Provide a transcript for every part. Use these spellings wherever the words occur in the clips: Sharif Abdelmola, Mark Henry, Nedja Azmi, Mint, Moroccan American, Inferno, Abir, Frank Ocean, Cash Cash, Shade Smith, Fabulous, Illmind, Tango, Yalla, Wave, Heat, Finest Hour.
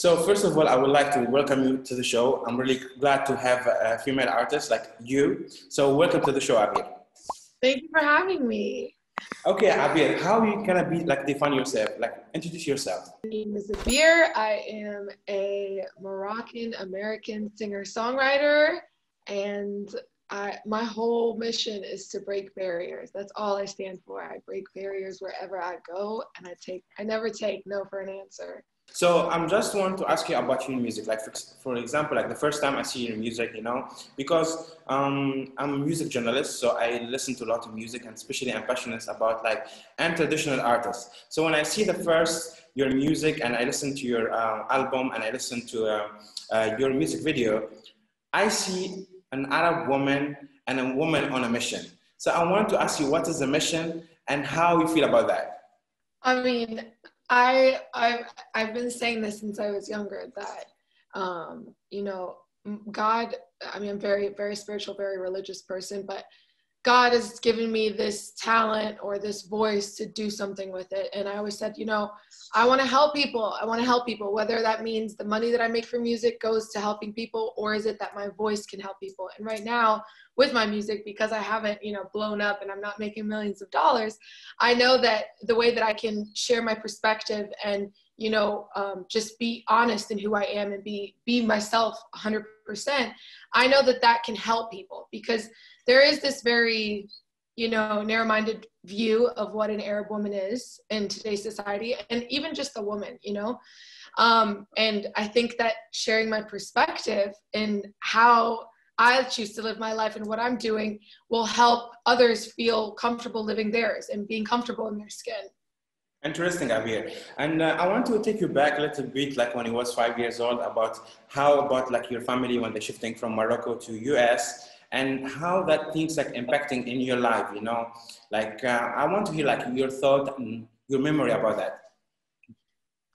So first of all, I would like to welcome you to the show. I'm really glad to have a female artist like you. So welcome to the show, Abir. Thank you for having me. Okay, Abir, how you gonna be like define yourself? Like introduce yourself. My name is Abir. I am a Moroccan American singer-songwriter, and my whole mission is to break barriers. That's all I stand for. I break barriers wherever I go, and I never take no for an answer. So I'm just want to ask you about your music. Like for example, like the first time I see your music, you know, because I'm a music journalist, so I listen to a lot of music, and especially I'm passionate about like and traditional artists. So when I see the first your music and I listen to your album and I listen to your music video, I see an Arab woman and a woman on a mission. So I want to ask you, what is the mission and how you feel about that? I mean, I've been saying this since I was younger that, you know, God, I mean, I'm very, very spiritual, very religious person, but God has given me this talent or this voice to do something with it. And I always said, you know, I want to help people. I want to help people, whether that means the money that I make from music goes to helping people, or is it that my voice can help people? And right now with my music, because I haven't, you know, blown up and I'm not making millions of dollars, I know that the way that I can share my perspective and, you know, just be honest in who I am and be myself 100%, I know that that can help people, because there is this very, you know, narrow-minded view of what an Arab woman is in today's society, and even just a woman, you know. And I think that sharing my perspective and how I choose to live my life and what I'm doing will help others feel comfortable living theirs and being comfortable in their skin. Interesting, Abir. And I want to take you back a little bit, like when you was 5 years old, about how about like your family when they're shifting from Morocco to US, and how that things like impacting in your life, you know, like I want to hear like your thought and your memory about that.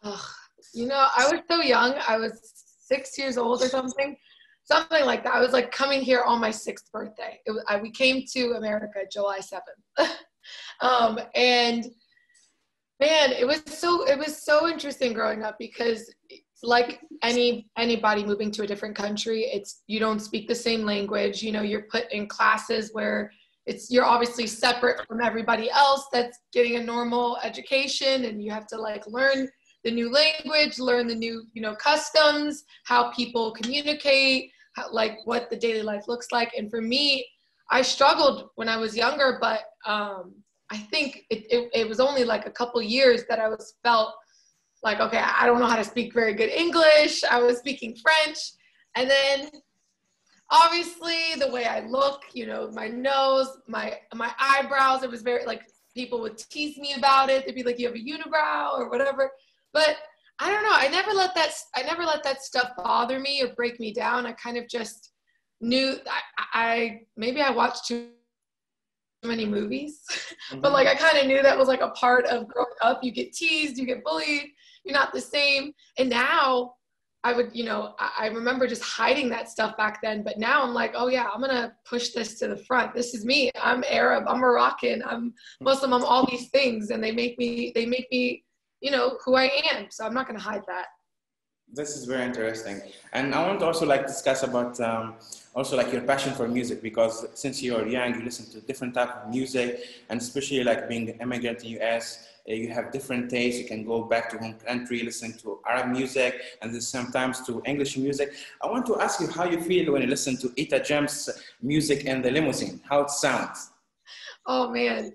Oh, you know, I was so young. I was 6 years old or something like that. I was like coming here on my 6th birthday. We came to America July 7th. And man, it was so interesting growing up, because like anybody moving to a different country, you don't speak the same language, you know, you're put in classes where you're obviously separate from everybody else that's getting a normal education, and you have to like learn the new language, learn the new, you know, customs, how people communicate, how, like what the daily life looks like. And for me, I struggled when I was younger, but I think it was only like a couple years that I felt like, okay, I don't know how to speak very good English. I was speaking French. And then obviously the way I look, you know, my nose, my eyebrows, it was very like, people would tease me about it. They'd be like, you have a unibrow or whatever. But I don't know, I never let that stuff bother me or break me down. I kind of just knew, maybe I watched too many movies, but like I kind of knew that was like a part of growing up. You get teased, you get bullied, you're not the same. And now I would, you know, I remember just hiding that stuff back then, but now I'm like, oh yeah, I'm gonna push this to the front. This is me. I'm Arab, I'm Moroccan, I'm Muslim, I'm all these things, and they make me, you know, who I am. So I'm not gonna hide that. This is very interesting. And I want to also like discuss about also like your passion for music, because since you are young, you listen to different type of music, and especially like being an immigrant in US, you have different tastes. You can go back to home country, listen to Arab music, and then sometimes to English music. I want to ask you how you feel when you listen to Ita Jam's music in the limousine, how it sounds. Oh man.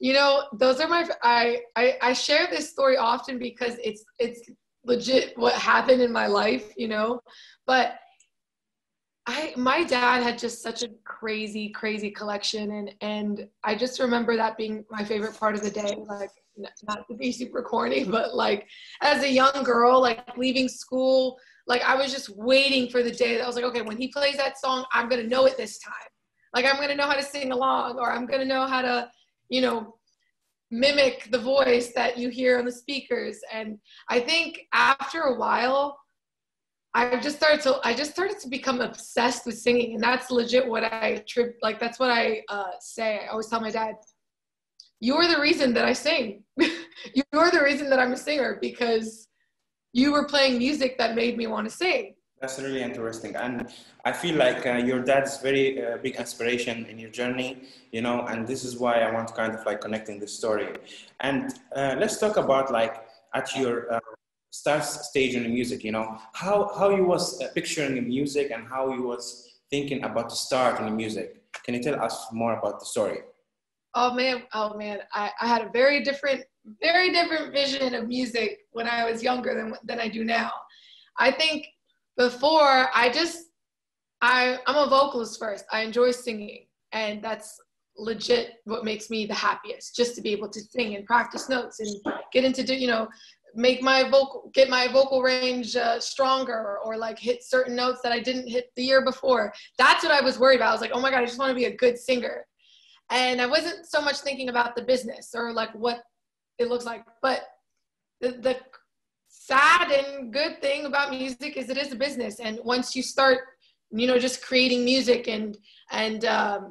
You know, those are my, I share this story often because it's legit what happened in my life, you know, but my dad had just such a crazy, crazy collection. And I just remember that being my favorite part of the day, like not to be super corny, but like as a young girl, like leaving school, like I was just waiting for the day that I was like, okay, when he plays that song, I'm going to know it this time. Like I'm going to know how to sing along, or I'm going to know how to, you know, mimic the voice that you hear on the speakers. And I think after a while, I just started to become obsessed with singing. And that's legit what that's what I say. I always tell my dad, you're the reason that I sing. You're the reason that I'm a singer, because you were playing music that made me want to sing. That's really interesting. And I feel like your dad's very big inspiration in your journey, you know, and this is why I want to kind of like connecting this story. And let's talk about like at your start stage in the music, you know, how you was picturing the music and how you was thinking about the start in the music. Can you tell us more about the story? Oh man, I had a very different vision of music when I was younger than I do now. I think before, I'm a vocalist first. I enjoy singing, and that's legit what makes me the happiest, just to be able to sing and practice notes and get into, you know, get my vocal range stronger, or like hit certain notes that I didn't hit the year before. That's what I was worried about. I was like, oh my God, I just want to be a good singer. And I wasn't so much thinking about the business or like what it looks like, but the sad and good thing about music is it is a business. And once you start, you know, just creating music and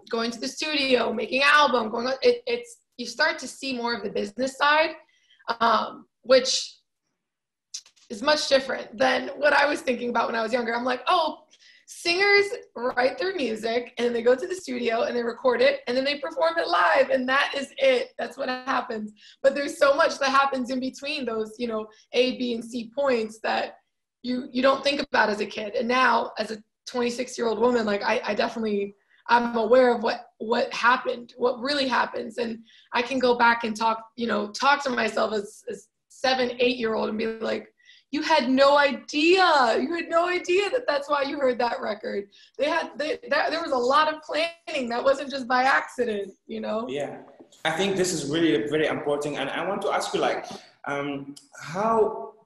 going to the studio, making album, going on, it's you start to see more of the business side, which is much different than what I was thinking about when I was younger. I'm like, oh, singers write their music and they go to the studio and they record it and then they perform it live, and that is it. That's what happens. But there's so much that happens in between those, you know, A, B, and C points that you don't think about as a kid. And now as a 26-year-old woman, like I'm aware of what happened, what really happens. And I can go back and talk to myself as 7-8-year-old and be like, you had no idea. You had no idea that that's why you heard that record. There was a lot of planning. That wasn't just by accident, you know? Yeah. I think this is really very important. And I want to ask you, like, tell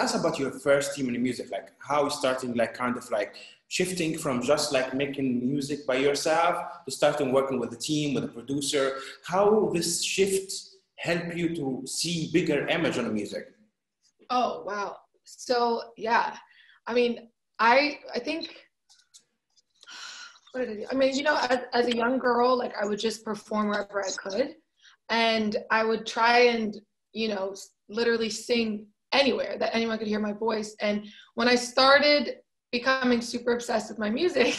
us about your first team in music, like how you started, like, kind of like shifting from just like making music by yourself to starting working with a team, with a producer. How this shift helped you to see bigger image on the music? Oh, wow. So, yeah, I mean, I think, what did I do? I mean, you know, as a young girl, like I would just perform wherever I could, and I would try and, you know, literally sing anywhere that anyone could hear my voice. And when I started becoming super obsessed with my music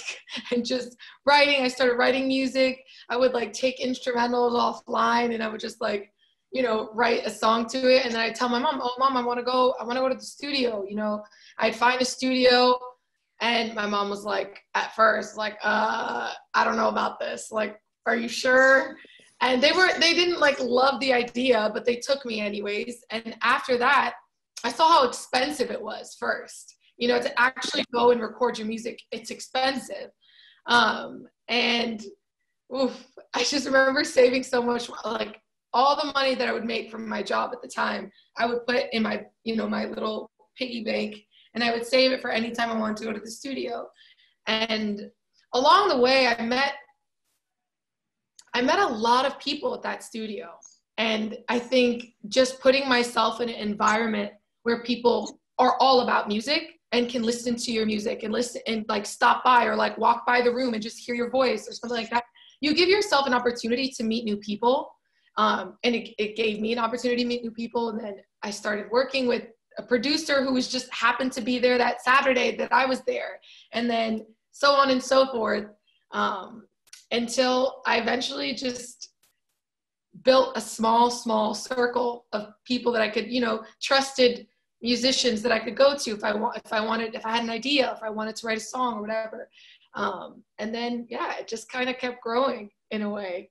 and just writing, I started writing music. I would like take instrumentals offline, and I would just like, you know, write a song to it. And then I tell my mom, oh mom, I want to go to the studio. You know, I'd find a studio, and my mom was like, at first, like, I don't know about this. Like, are you sure? And they didn't like love the idea, but they took me anyways. And after that, I saw how expensive it was first, you know, to actually go and record your music. It's expensive. I just remember saving so much, like all the money that I would make from my job at the time, I would put it in my, you know, my little piggy bank, and I would save it for any time I wanted to go to the studio. And along the way, I met a lot of people at that studio. And I think just putting myself in an environment where people are all about music and can listen to your music and listen and like stop by or like walk by the room and just hear your voice or something like that, you give yourself an opportunity to meet new people. And it gave me an opportunity to meet new people. And then I started working with a producer who was just happened to be there that Saturday that I was there, and then so on and so forth, until I eventually just built a small circle of people that I could, you know, trusted musicians that I could go to if I had an idea, if I wanted to write a song or whatever. And then, yeah, it just kind of kept growing in a way.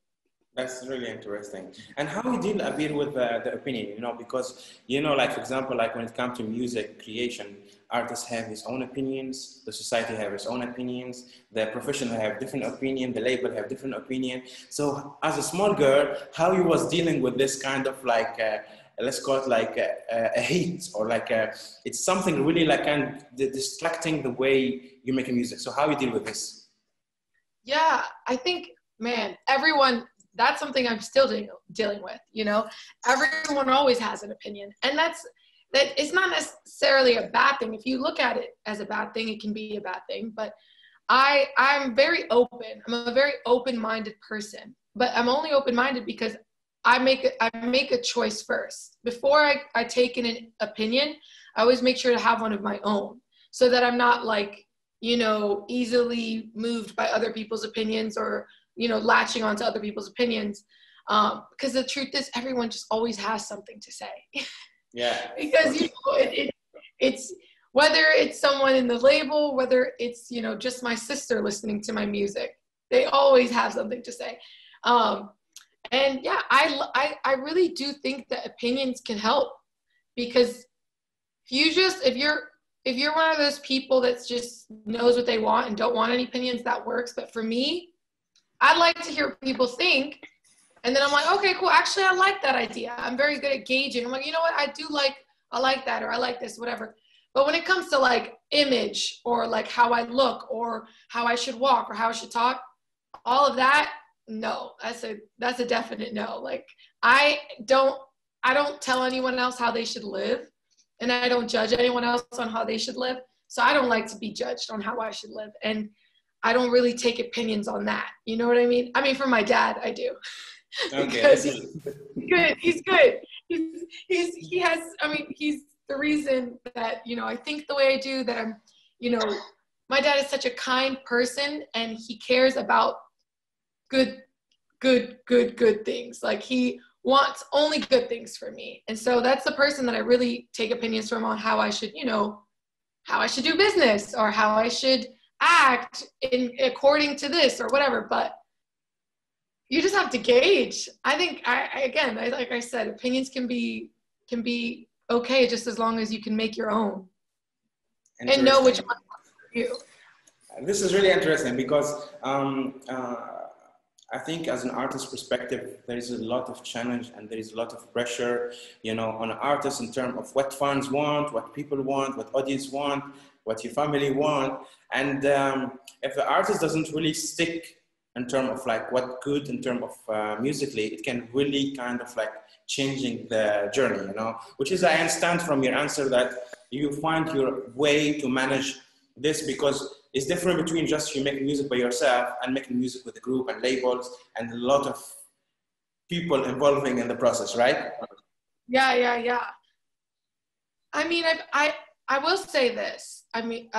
That's really interesting. And how you deal, Abir, with the opinion, you know, because, you know, like, for example, like when it comes to music creation, artists have his own opinions, the society have its own opinions, the professional have different opinion, the label have different opinion. So as a small girl, how you was dealing with this kind of like, let's call it like a hate, or like it's something really like kind of distracting the way you make music. So how you deal with this? Yeah, I think, man, everyone, that's something I'm still dealing with, you know. Everyone always has an opinion, and that it's not necessarily a bad thing. If you look at it as a bad thing, it can be a bad thing, but I'm very open. I'm a very open-minded person, but I'm only open-minded because I make a choice first. Before I take in an opinion, I always make sure to have one of my own, so that I'm not like, you know, easily moved by other people's opinions or, you know, latching onto other people's opinions. Because the truth is, everyone just always has something to say. Yeah. Because, you know, it's whether it's someone in the label, whether it's, you know, just my sister listening to my music, they always have something to say. And yeah, I really do think that opinions can help, because if you're one of those people that just knows what they want and don't want any opinions, that works. But for me, I like to hear what people think. And then I'm like, okay, cool. Actually, I like that idea. I'm very good at gauging. I'm like, you know what? I like that, or I like this, whatever. But when it comes to like image, or like how I look, or how I should walk, or how I should talk, all of that, no, that's a definite no. Like I don't tell anyone else how they should live, and I don't judge anyone else on how they should live. So I don't like to be judged on how I should live. And I don't really take opinions on that. You know what I mean? I mean, for my dad, I do. Okay. He's good. He's the reason that, you know, I think the way I do, that I'm, you know, my dad is such a kind person, and he cares about good things. Like he wants only good things for me. And so that's the person that I really take opinions from on how I should, you know, how I should do business, or how I should act in according to this, or whatever. But you just have to gauge. I think I like I said, opinions can be okay, just as long as you can make your own and know which one works for you. This is really interesting, because I think as an artist's perspective, there is a lot of challenge and there is a lot of pressure, you know, on artists in terms of what fans want, what people want, what audience want, what your family want. And if the artist doesn't really stick in terms of like what good in terms of musically, it can really kind of like changing the journey, you know, which is, I understand from your answer that you find your way to manage this, because it's different between just you making music by yourself and making music with a group and labels and a lot of people involving in the process, right? Yeah. I mean, I will say this. I mean,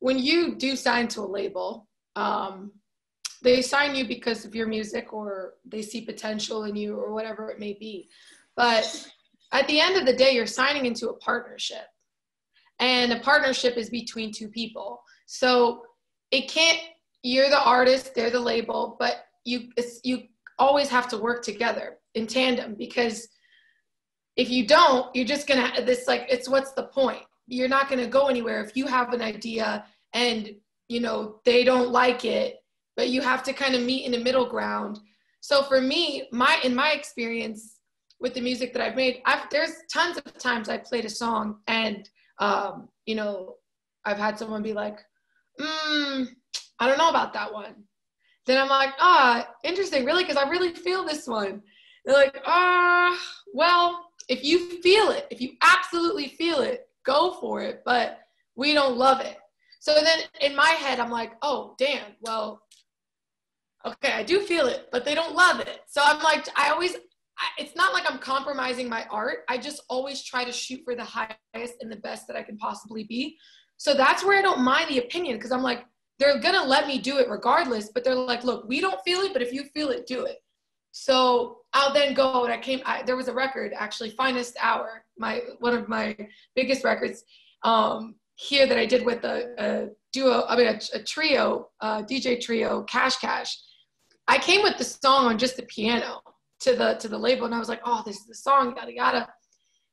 when you do sign to a label, they sign you because of your music, or they see potential in you, or whatever it may be. But at the end of the day, you're signing into a partnership, and a partnership is between two people. So it can't, you're the artist, they're the label, but you always have to work together in tandem, because if you don't, you're just gonna, what's the point? You're not gonna go anywhere if you have an idea and, you know, they don't like it, but you have to kind of meet in the middle ground. So for me, in my experience with the music that I've made, there's tons of times I played a song and, you know, I've had someone be like, I don't know about that one. Then I'm like, interesting, really? Because I really feel this one. They're like, well, if you feel it, if you absolutely feel it, go for it, but we don't love it. So then in my head, I'm like, oh, damn, well, okay, I do feel it, but they don't love it. So I'm like, it's not like I'm compromising my art. I just always try to shoot for the highest and the best that I can possibly be. So that's where I don't mind the opinion, because I'm like, they're going to let me do it regardless, but they're like, look, we don't feel it, but if you feel it, do it. So I'll then go, and there was a record, actually, Finest Hour, one of my biggest records, here, that I did with DJ trio, Cash Cash. I came with the song on just the piano to the label, and I was like, oh, this is the song, yada yada.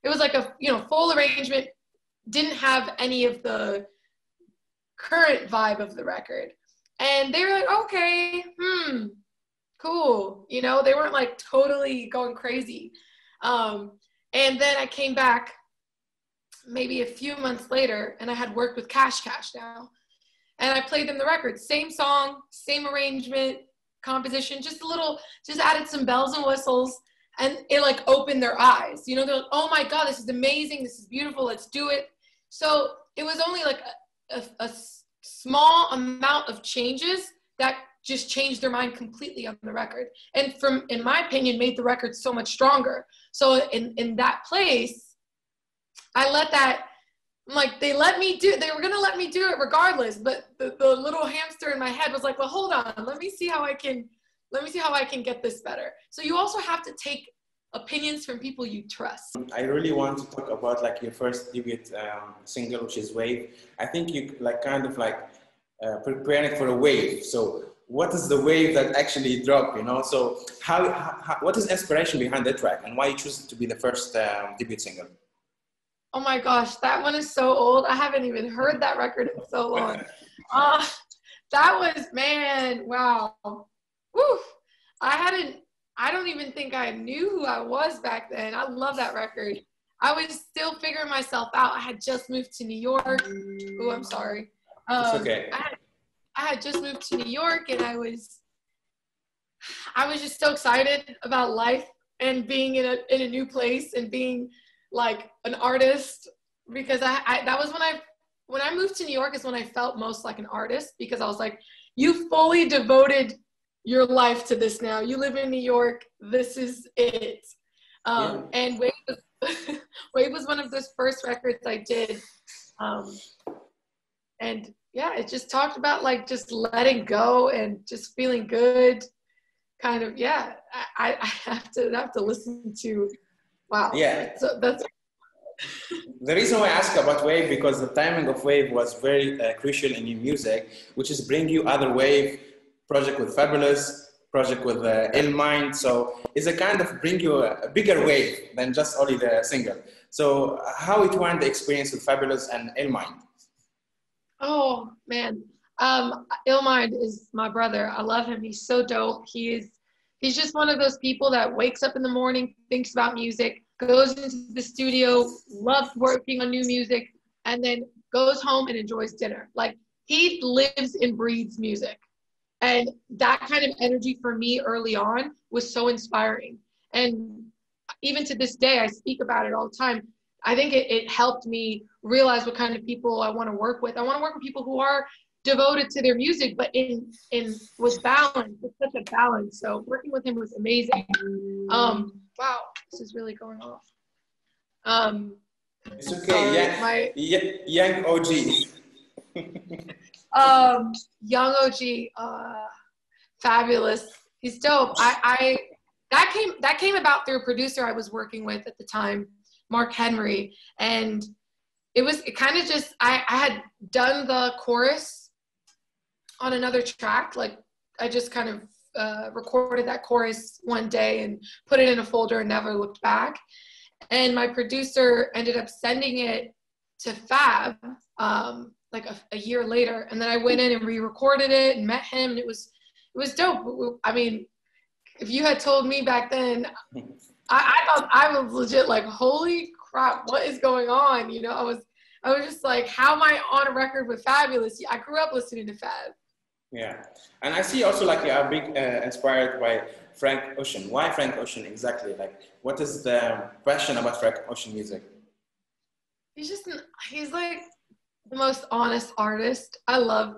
It was like a, you know, full arrangement, didn't have any of the current vibe of the record. And they were like, okay, cool. You know, they weren't like totally going crazy. And then I came back maybe a few months later, and I had worked with Cash Cash now, and I played them the record, same song, same arrangement, composition, just added some bells and whistles, and it like opened their eyes, you know, they're like, oh my God, this is amazing, this is beautiful, let's do it. So it was only like a small amount of changes that just changed their mind completely on the record. And from, in my opinion, made the record so much stronger. So in that place, I let that, like, they let me do, they were going to let me do it regardless. But the little hamster in my head was like, well, hold on, let me see how I can get this better. So you also have to take opinions from people you trust. I really want to talk about like your first debut single, which is Wave. I think you like kind of like preparing it for a wave. So what is the wave that actually dropped, you know? So how what is inspiration behind that track and why you choose it to be the first debut single? Oh my gosh, that one is so old. I haven't even heard that record in so long. That was, man, wow. Woo. I don't even think I knew who I was back then. I love that record. I was still figuring myself out. I had just moved to New York. Oh, I'm sorry. It's okay. I had just moved to New York, and I was just so excited about life and being in a new place and being like an artist, because that was when I moved to New York is when I felt most like an artist, because I was like, you fully devoted your life to this now. You live in New York, this is it. Yeah. And Wave was, Wave was one of those first records I did. And yeah, it just talked about like just letting go and just feeling good, kind of, yeah. I have to listen to, wow. Yeah. So that's the reason why I asked about Wave, because the timing of Wave was very crucial in your music, which is bring you other Wave, project with Fabulous, project with Illmind. So it's a kind of bring you a bigger wave than just only the single. So how it went, the experience with Fabulous and Illmind? Oh man, Illmind is my brother. I love him. He's so dope. He's just one of those people that wakes up in the morning, thinks about music, goes into the studio, loves working on new music, and then goes home and enjoys dinner. Like, he lives and breathes music. And that kind of energy for me early on was so inspiring. And even to this day, I speak about it all the time. I think it helped me realize what kind of people I want to work with. I want to work with people who are devoted to their music, but with balance, with such a balance. So working with him was amazing. Wow, this is really going off. It's okay, young OG. Young OG, Fabulous. He's dope. That came about through a producer I was working with at the time, Mark Henry. And it kind of just, I had done the chorus on another track. Like, I just kind of recorded that chorus one day and put it in a folder and never looked back. And my producer ended up sending it to Fab, like a year later, and then I went in and re-recorded it and met him, and it was dope. I mean, if you had told me back then, I thought I was legit like, holy crap, what is going on? You know, I was just like, how am I on a record with Fabulous? I grew up listening to Fab. Yeah, and I see also like you are big inspired by Frank Ocean. Why Frank Ocean exactly? Like, what is the passion about Frank Ocean music? He's like the most honest artist. I love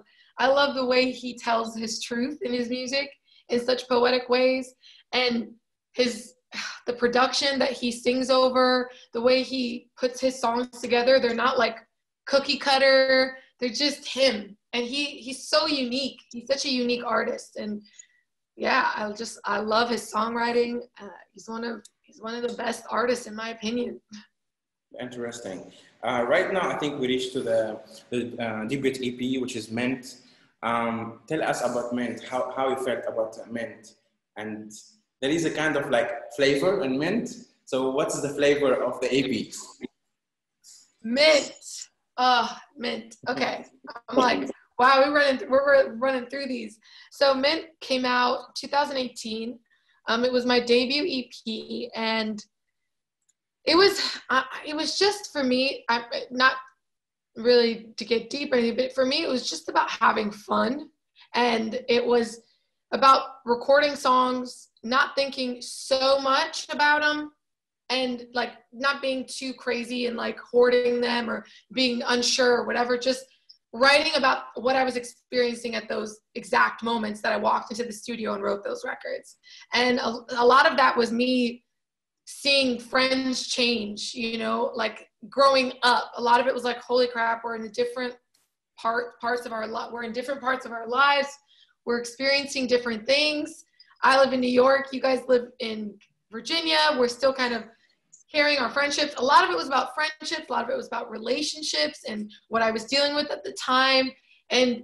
the way he tells his truth in his music in such poetic ways, and the production that he sings over, the way he puts his songs together, they're not like cookie cutter, they're just him. And he's so unique. He's such a unique artist. And yeah, I love his songwriting. He's one of the best artists in my opinion. Interesting. Right now, I think we reached to the debut EP, which is Mint. Tell us about Mint, how you felt about Mint. And there is a kind of like flavor in Mint. So what's the flavor of the EP? Mint. Mint. Okay. I'm like, wow, we're running through these. So Mint came out 2018. It was my debut EP, and it was just for me, not really to get deep or anything, but for me, it was just about having fun. And it was about recording songs, not thinking so much about them, and like not being too crazy and like hoarding them or being unsure or whatever, just writing about what I was experiencing at those exact moments that I walked into the studio and wrote those records. And a lot of that was me seeing friends change, you know, like growing up. A lot of it was like, holy crap, we're in a different parts of our lives. We're experiencing different things. I live in New York. You guys live in Virginia. We're still kind of carrying our friendships. A lot of it was about friendships. A lot of it was about relationships and what I was dealing with at the time, and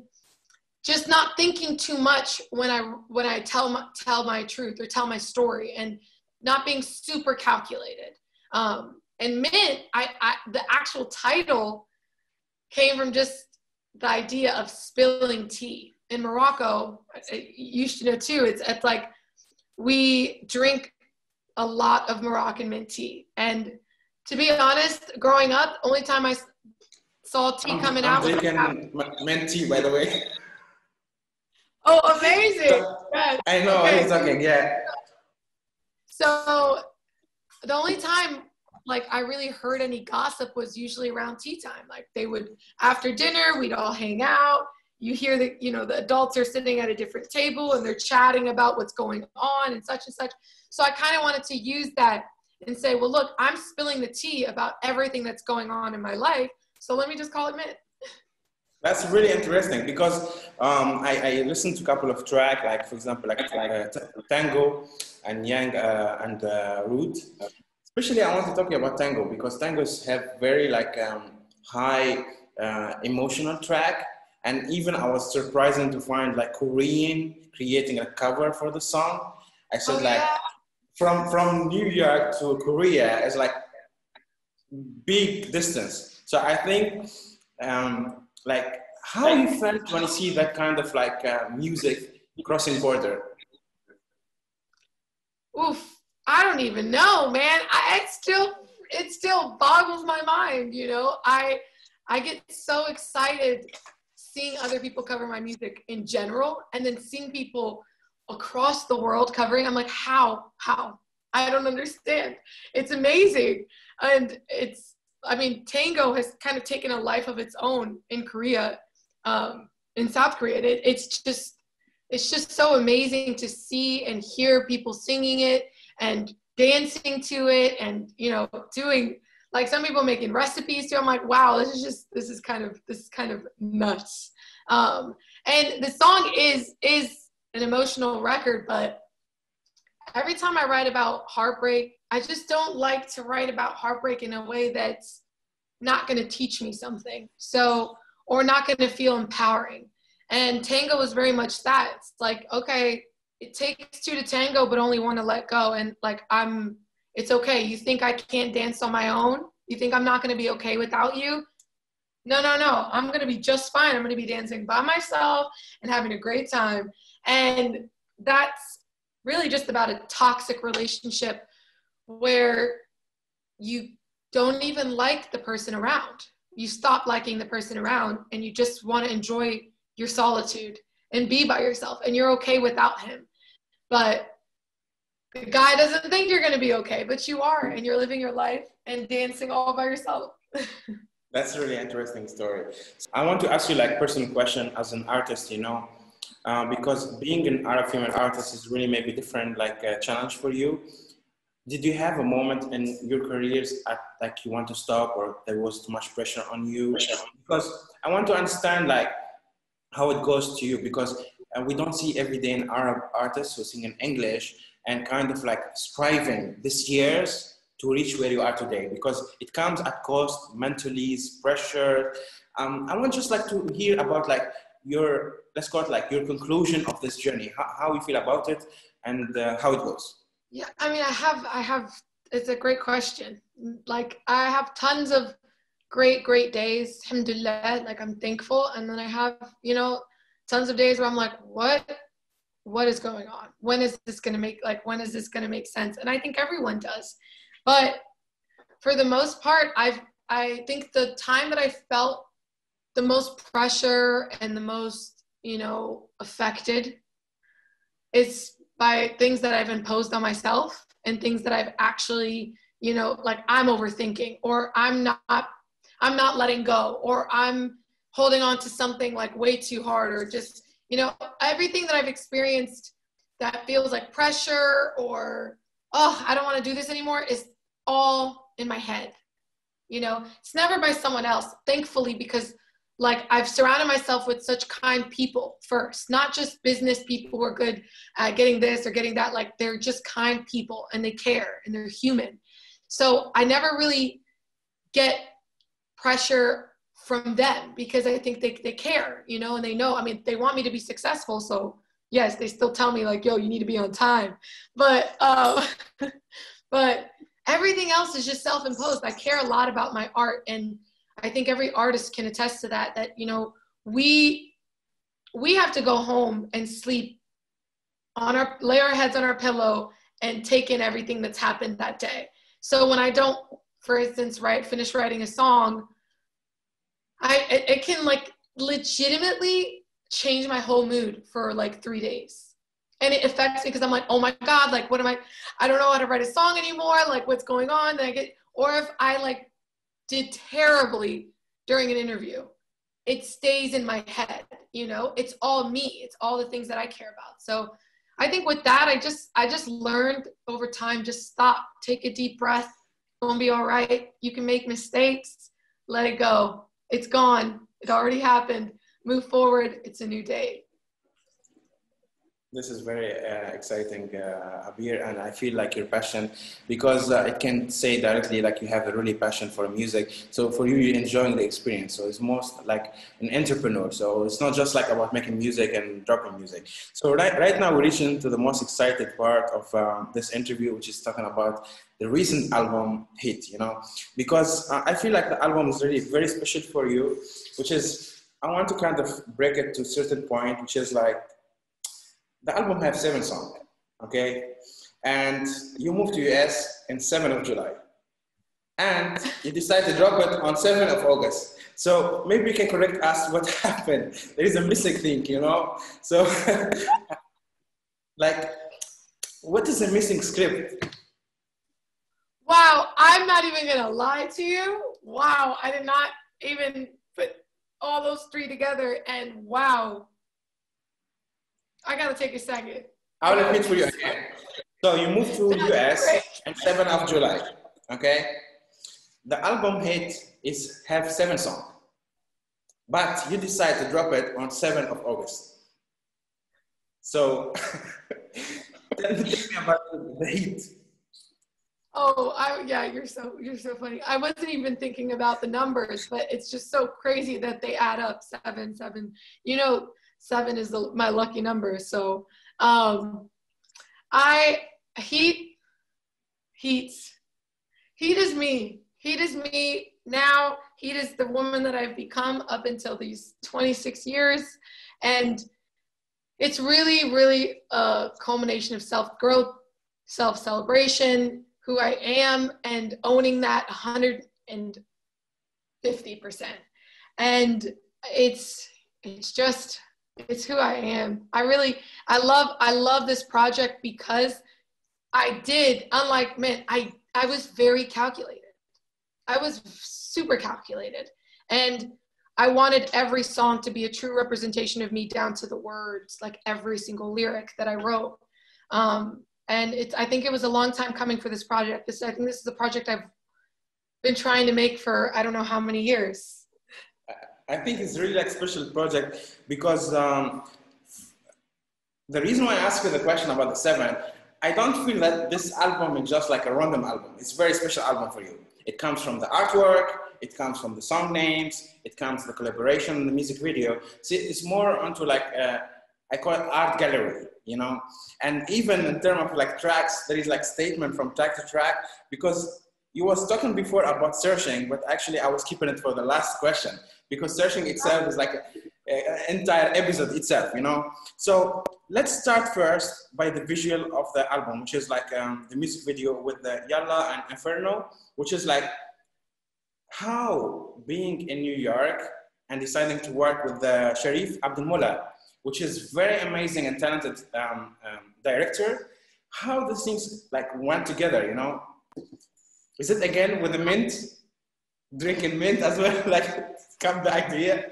just not thinking too much when I tell my truth or tell my story, and not being super calculated. And Mint, the actual title came from just the idea of spilling tea. In Morocco, you should know too, it's like we drink a lot of Moroccan mint tea. And to be honest, growing up, only time I saw tea coming out was mint tea, by the way. Oh, amazing. So, yes. I know, okay. It's okay, yeah. So the only time like I really heard any gossip was usually around tea time. Like they would, after dinner, we'd all hang out. You hear that, you know, the adults are sitting at a different table and they're chatting about what's going on and such and such. So I kind of wanted to use that and say, well, look, I'm spilling the tea about everything that's going on in my life. So let me just call it Mint. That's really interesting, because I listened to a couple of tracks, like, for example, Tango and Yang and Root. Especially, I want to talk about Tango, because tangos have very like high emotional track, and even I was surprising to find like Korean creating a cover for the song. I said from New York to Korea is like big distance. So I think like how you felt when you see that kind of like music crossing border. Oof. I don't even know, man. It still boggles my mind, you know. I get so excited seeing other people cover my music in general, and then seeing people across the world covering. I'm like, how? I don't understand. It's amazing. And tango has kind of taken a life of its own in Korea, in South Korea. And it's just so amazing to see and hear people singing it and dancing to it, and, you know, doing, like, some people making recipes too. I'm like, wow, this is kind of nuts. And the song is an emotional record, but every time I write about heartbreak, I just don't like to write about heartbreak in a way that's not going to teach me something, so, or not going to feel empowering. And Tango was very much that. It's like, okay, it takes two to tango, but only one to let go. And like, it's okay. You think I can't dance on my own? You think I'm not going to be okay without you? No. I'm going to be just fine. I'm going to be dancing by myself and having a great time. And that's really just about a toxic relationship where you don't even like the person around. You stop liking the person around, and you just want to enjoy your solitude and be by yourself, and you're okay without him. But the guy doesn't think you're going to be okay, but you are, and you're living your life and dancing all by yourself. That's a really interesting story. I want to ask you like personal question as an artist, you know, because being an Arab female artist is really maybe different, like a challenge for you. Did you have a moment in your careers like you want to stop, or there was too much pressure on you? Because I want to understand like how it goes to you, because we don't see every day an Arab artist who sing in English and kind of like striving this year's to reach where you are today, because it comes at cost, mentally, pressure. I want just like to hear about like your, let's call it like your conclusion of this journey, how you feel about it and how it goes. Yeah, I mean, I have, it's a great question. Like I have tons of great days, alhamdulillah, like I'm thankful, and then I have, you know, tons of days where I'm like, what is going on? When is this gonna make sense? And I think everyone does, but for the most part, I think the time that I felt the most pressure and the most, you know, affected is by things that I've imposed on myself, and things that I've actually, you know, like I'm overthinking, or I'm not letting go, or I'm holding on to something like way too hard, or just, you know, everything that I've experienced that feels like pressure or, oh, I don't want to do this anymore, is all in my head. You know, it's never by someone else, thankfully, because like I've surrounded myself with such kind people first, not just business people who are good at getting this or getting that. Like, they're just kind people and they care and they're human. So I never really get pressure from them because I think they care, you know, and they know, I mean, they want me to be successful. So yes, they still tell me like, yo, you need to be on time. But, but everything else is just self-imposed. I care a lot about my art, and I think every artist can attest to that, that, you know, we have to go home and sleep on our, lay our heads on our pillow and take in everything that's happened that day. So when I don't, for instance, finish writing a song, it can like legitimately change my whole mood for like 3 days. And it affects me because I'm like, oh my God, like, what am I don't know how to write a song anymore. Like, what's going on? Then I get, or if I like did terribly during an interview, it stays in my head, you know, it's all me. It's all the things that I care about. So I think with that, I just learned over time, just stop, take a deep breath. It's gonna be all right. You can make mistakes, let it go. It's gone. It already happened. Move forward. It's a new day. This is very exciting, Abir, and I feel like your passion, because I can say directly, like, you have a really passion for music. So for you, you're enjoying the experience. So it's most like an entrepreneur. So it's not just like about making music and dropping music. So right now, we're reaching to the most excited part of this interview, which is talking about the recent album, Heat, you know, because I feel like the album is really very special for you, which is, I want to kind of break it to a certain point, which is like, the album has 7 songs, okay? And you moved to US in 7th of July. And you decided to drop it on 7th of August. So maybe you can correct us what happened. There is a missing thing, you know? So, like, what is the missing script? Wow, I'm not even gonna lie to you. Wow, I did not even put all those 3 together, and wow. I gotta take a second. I'll repeat for you again. So you moved to US on 7th of July, okay? The album Hate is have 7 songs, but you decide to drop it on 7th of August. So tell me about the heat. Oh, yeah, you're so funny. I wasn't even thinking about the numbers, but it's just so crazy that they add up 7, 7. You know. 7 is my lucky number. So Heat is me. Heat is me now. Heat is the woman that I've become up until these 26 years. And it's really, really a culmination of self-growth, self-celebration, who I am, and owning that 150%. And it's just... it's who I am. I love this project because I did, unlike Mint, I was very calculated. I was super calculated. And I wanted every song to be a true representation of me down to the words, like every single lyric that I wrote. And I think it was a long time coming for this project. I think this is a project I've been trying to make for, I don't know how many years. I think it's really like special project because the reason why I asked you the question about the 7, I don't feel that this album is just like a random album. It's a very special album for you. It comes from the artwork, it comes from the song names, it comes from the collaboration and the music video. See, it's more onto like, I call it art gallery, you know? And even in terms of like tracks, there is like statement from track to track, because you was talking before about searching, but actually I was keeping it for the last question, because searching itself is like an entire episode itself, you know? So let's start first by the visual of the album, which is like the music video with the Yalla and Inferno, which is like how being in New York and deciding to work with the Sharif Abdelmola, which is very amazing and talented director, how the things like went together, you know? Is it again with the mint? Drinking mint as well, like come back to here.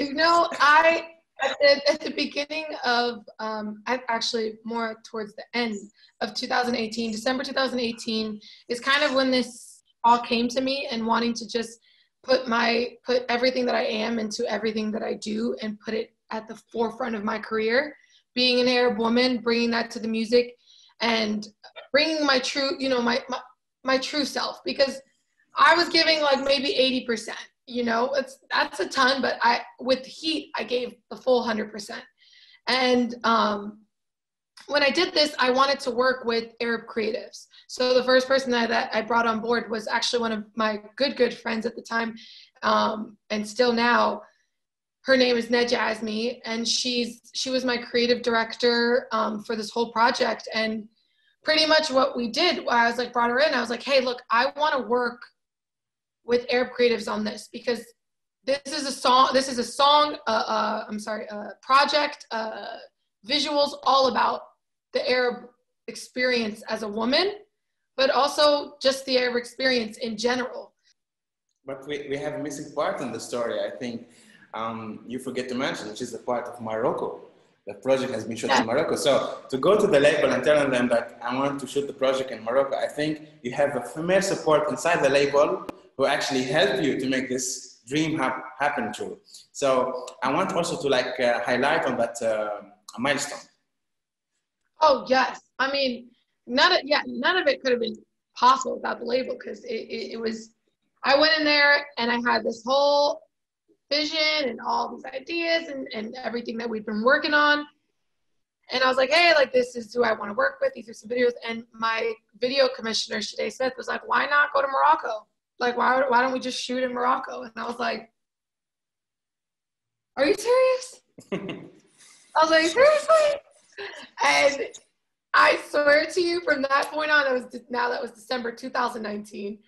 You know, at the beginning of, actually more towards the end of 2018, December 2018 is kind of when this all came to me, and wanting to just put everything that I am into everything that I do and put it at the forefront of my career. Being an Arab woman, bringing that to the music, and bringing my true, you know, my true self, because I was giving like maybe 80%. You know, that's a ton, but with Heat, I gave the full 100%. And when I did this, I wanted to work with Arab creatives. So the first person that I brought on board was actually one of my good friends at the time, and still now. Her name is Nedja Azmi, and she was my creative director for this whole project. And pretty much what we did, I was like, brought her in. I was like, hey, look, I want to work with Arab creatives on this, because this is a project, visuals all about the Arab experience as a woman, but also just the Arab experience in general. But we have a missing part in the story, I think. You forget to mention, which is a part of Morocco. The project has been shot in Morocco. So to go to the label and telling them that I want to shoot the project in Morocco, I think you have a female support inside the label who actually help you to make this dream happen true. So I want also to like highlight on that milestone. Oh yes, I mean, none of it could have been possible without the label, because it was. I went in there and I had this whole vision and all these ideas and everything that we've been working on, and I was like, hey, like, this is who I want to work with, these are some videos. And my video commissioner, Shade Smith, was like, why not go to Morocco? Like, why don't we just shoot in Morocco? And I was like, are you serious? I was like, seriously? And I swear to you, from that point on, that was December 2019,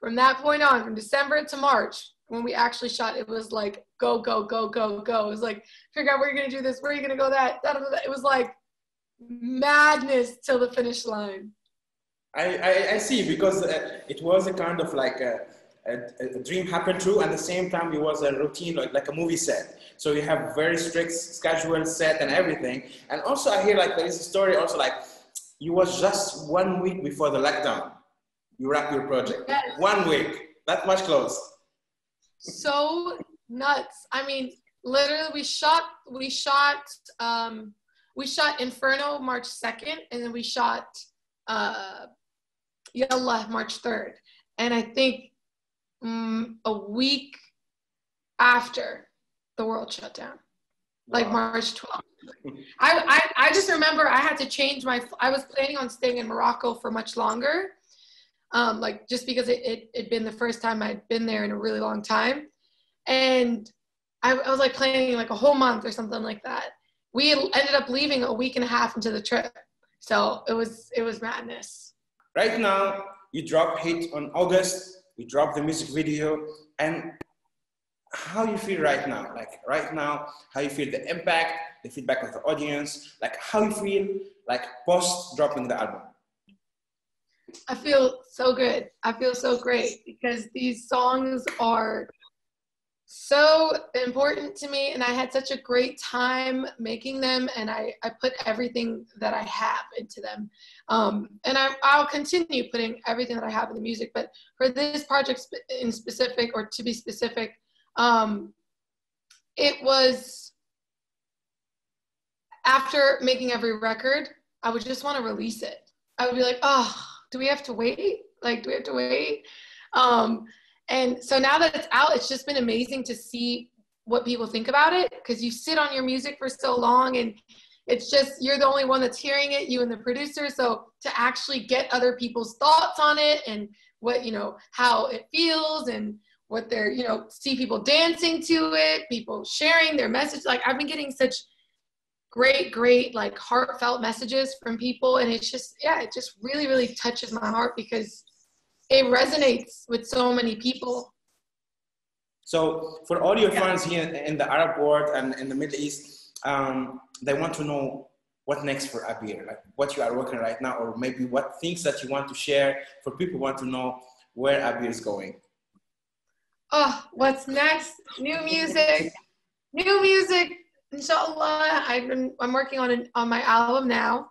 from that point on, from December to March, when we actually shot, it was like, go, go, go, go, go. It was like, figure out where you're going to do this, where you're going to go that, da, da, da. It was like madness till the finish line. I see, because it was a kind of like a dream happened true, and at the same time it was a routine, like a movie set. So you have very strict schedule set and everything. And also I hear like there is a story also like, you was just 1 week before the lockdown, you wrap your project. Yes. 1 week, that much close. So nuts. I mean, literally we shot Inferno March 2nd, and then we shot Yalla March 3rd, and I think a week after the world shut down, like March 12th. I just remember I had to change I was planning on staying in Morocco for much longer. Like, just because it'd been the first time I'd been there in a really long time. And I was like planning like a whole month or something like that. We ended up leaving a week and a half into the trip. So it was madness. Right now, you drop Heat on August, you drop the music video, and how you feel right now? Like right now, how you feel the impact, the feedback of the audience, like how you feel like post dropping the album? I feel so good. I feel so great, because these songs are so important to me, and I had such a great time making them, and I put everything that I have into them. And I'll continue putting everything that I have in the music, but for this project in specific, or to be specific, it was after making every record, I would just want to release it. I would be like, oh, do we have to wait? Like, do we have to wait? And so now that it's out, it's just been amazing to see what people think about it, because you sit on your music for so long, and it's just, you're the only one that's hearing it, you and the producer. So to actually get other people's thoughts on it, and what, you know, how it feels, and what they're, you know, see people dancing to it, people sharing their message. Like, I've been getting such great like heartfelt messages from people, and it's just, yeah, it just really touches my heart, because it resonates with so many people. So for all your fans here in the Arab world and in the Middle East, they want to know what next for Abir, like what you are working right now, or maybe what things that you want to share for people who want to know where Abir is going. Oh, what's next? New music. New music, inshallah. I'm working on my album now.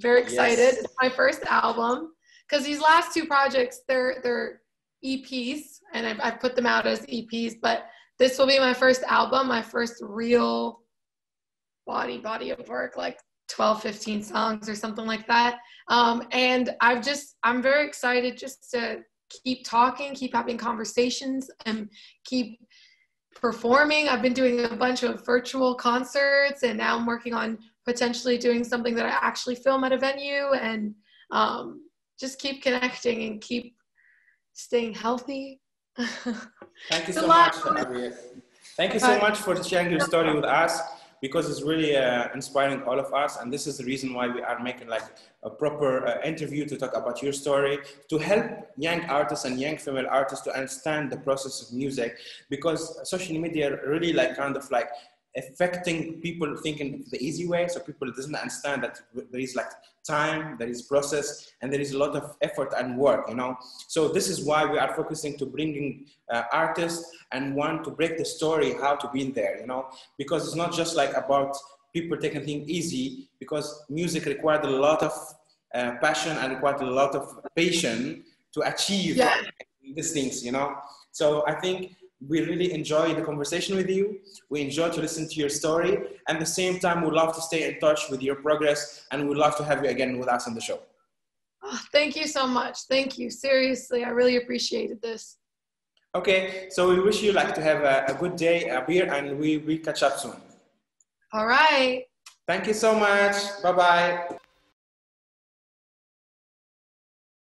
Very excited. Yes. It's my first album, because these last two projects, they're EPs, and I've put them out as EPs, but this will be my first album, my first real body of work, like 12, 15 songs or something like that. And I'm very excited just to keep talking, keep having conversations, and keep performing. I've been doing a bunch of virtual concerts, and now I'm working on potentially doing something that I actually film at a venue, and just keep connecting and keep staying healthy. Thank you so much, Abir. Thank you so much for sharing your story with us, because it's really inspiring all of us. And this is the reason why we are making like a proper interview to talk about your story, to help young artists and young female artists to understand the process of music, because social media really like kind of like affecting people thinking the easy way. So people doesn't understand that there is like time, there is process, and there is a lot of effort and work, you know? So this is why we are focusing to bringing artists and want to break the story, how to be in there, you know? Because it's not just like about people taking things easy, because music required a lot of passion and required a lot of patience to achieve these things, you know? So I think we really enjoy the conversation with you. We enjoy to listen to your story. And at the same time, we love to stay in touch with your progress, and we'd love to have you again with us on the show. Oh, thank you so much. Thank you. Seriously, I really appreciated this. Okay, so we wish you like to have a good day, Abir, and we will catch up soon. All right. Thank you so much. Bye-bye.